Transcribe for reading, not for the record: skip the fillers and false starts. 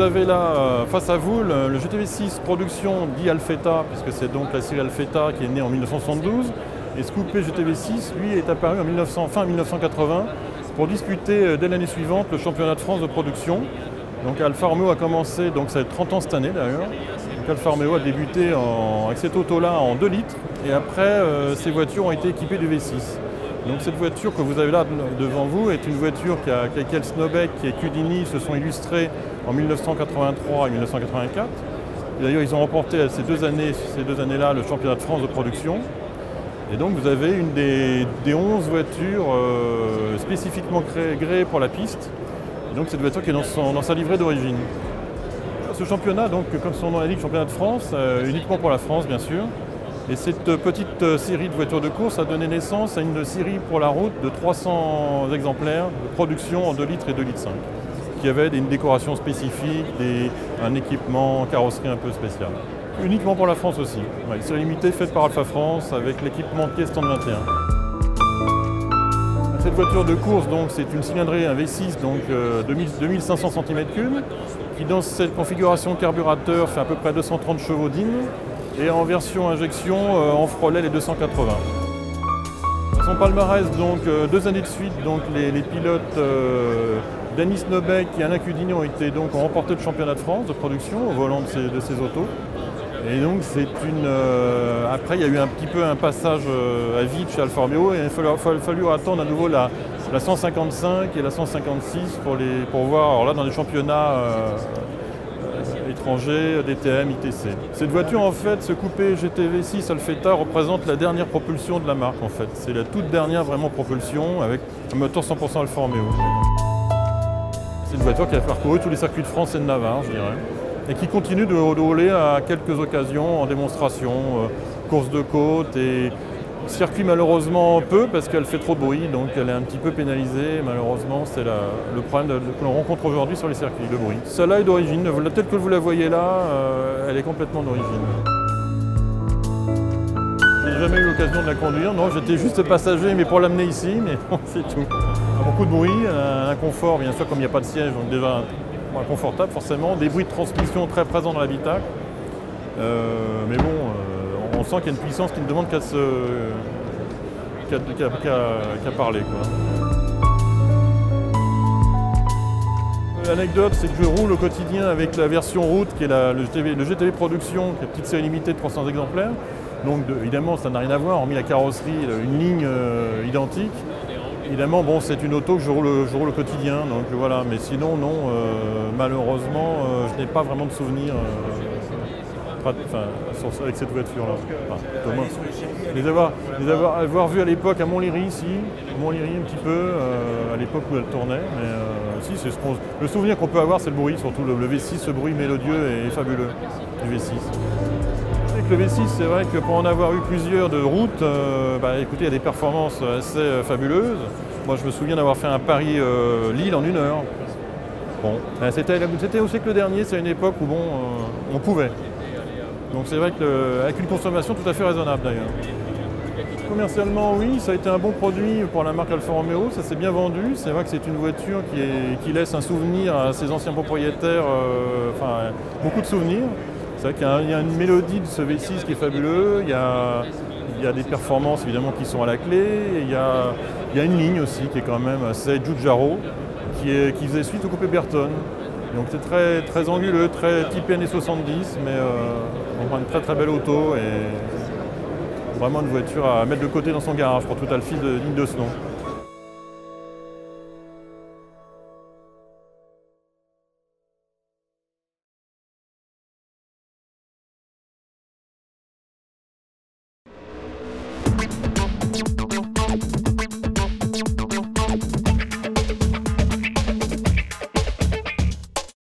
vous avez là face à vous le GTV6 production dit Alfetta, puisque c'est donc la série Alfetta qui est née en 1972. Et ce coupé GTV6, lui, est apparu en fin 1980 pour disputer dès l'année suivante le championnat de France de production. Donc Alfa Romeo a commencé, donc ça va être 30 ans cette année d'ailleurs. Alfa Romeo a débuté avec cette auto-là en 2 litres et après ces voitures ont été équipées du V6. Donc cette voiture que vous avez là devant vous est une voiture avec laquelle Snobeck et Cudini se sont illustrés en 1983 et 1984. D'ailleurs ils ont remporté ces deux années-là le championnat de France de production. Et donc vous avez une des 11 voitures spécifiquement gréées pour la piste. Et donc cette voiture qui est dans sa livrée d'origine. Ce championnat, donc, comme son nom l'indique, championnat de France, uniquement pour la France bien sûr. Et cette petite série de voitures de course a donné naissance à une série pour la route de 300 exemplaires de production en 2 litres et 2,5 litres. Qui avait une décoration spécifique, un équipement, carrosserie un peu spéciale. Uniquement pour la France aussi. Ouais, une série limitée faite par Alfa France avec l'équipementier Stand 21. Cette voiture de course, c'est une cylindrée, un V6, donc 2500 cm3, qui dans cette configuration carburateur fait à peu près 230 chevaux d'hymne, et en version injection, en frôlait les 280. Son palmarès, donc 2 années de suite, donc les pilotes Dany Snobeck et Alain Cudini ont remporté le championnat de France de production au volant de ces autos. Et donc c'est une... après il y a eu un petit peu un passage à vide chez Alfa Romeo et il a fallu attendre à nouveau la 155 et la 156 pour voir, alors là dans les championnats étrangers, DTM, ITC. Cette voiture en fait, ce coupé GTV6 Alfetta représente la dernière propulsion de la marque en fait. C'est la toute dernière vraiment propulsion avec un moteur 100% Alfa Romeo. C'est une voiture qui a parcouru tous les circuits de France et de Navarre je dirais. Et qui continue de rouler à quelques occasions en démonstration, course de côte et circuit malheureusement peu parce qu'elle fait trop de bruit, donc elle est un petit peu pénalisée. Malheureusement, c'est le problème que l'on rencontre aujourd'hui sur les circuits, le bruit. Celle-là est d'origine, telle que vous la voyez là, elle est complètement d'origine. J'ai jamais eu l'occasion de la conduire, non, j'étais juste passager mais pour l'amener ici, mais bon, c'est tout. Beaucoup de bruit, un confort bien sûr comme il n'y a pas de siège, donc déjà inconfortable forcément, des bruits de transmission très présents dans l'habitacle, mais bon, on sent qu'il y a une puissance qui ne demande qu'à parler. L'anecdote, c'est que je roule au quotidien avec la version route, qui est le GTV production, qui est une petite série limitée de 300 exemplaires, donc évidemment ça n'a rien à voir, hormis la carrosserie, une ligne identique. Évidemment, bon, c'est une auto que je roule au quotidien, donc voilà. Mais sinon, non, malheureusement, je n'ai pas vraiment de souvenirs avec cette voiture-là. Enfin, les avoir vues à l'époque à Montlhéry, ici, un petit peu, à l'époque où elle tournait. Mais si, c'est le souvenir qu'on peut avoir, c'est le bruit, surtout le V6, ce bruit mélodieux et fabuleux du V6. Le V6, c'est vrai que pour en avoir eu plusieurs de route, écoutez, il y a des performances assez fabuleuses. Moi, je me souviens d'avoir fait un Paris-Lille en 1 heure. Bon, c'était au siècle dernier, c'est une époque où, bon, on pouvait. Donc c'est vrai qu'avec une consommation tout à fait raisonnable, d'ailleurs. Commercialement, oui, ça a été un bon produit pour la marque Alfa Romeo, ça s'est bien vendu. C'est vrai que c'est une voiture qui laisse un souvenir à ses anciens propriétaires, enfin, beaucoup de souvenirs. C'est vrai qu'il y a une mélodie de ce V6 qui est fabuleux, il y a des performances évidemment qui sont à la clé, et il y a une ligne aussi qui est quand même assez Giugiaro, qui faisait suite au coupé Bertone. Donc c'est très, très anguleux, très typé années 70, mais on a une très très belle auto et vraiment une voiture à mettre de côté dans son garage pour tout Alfi digne de ce nom.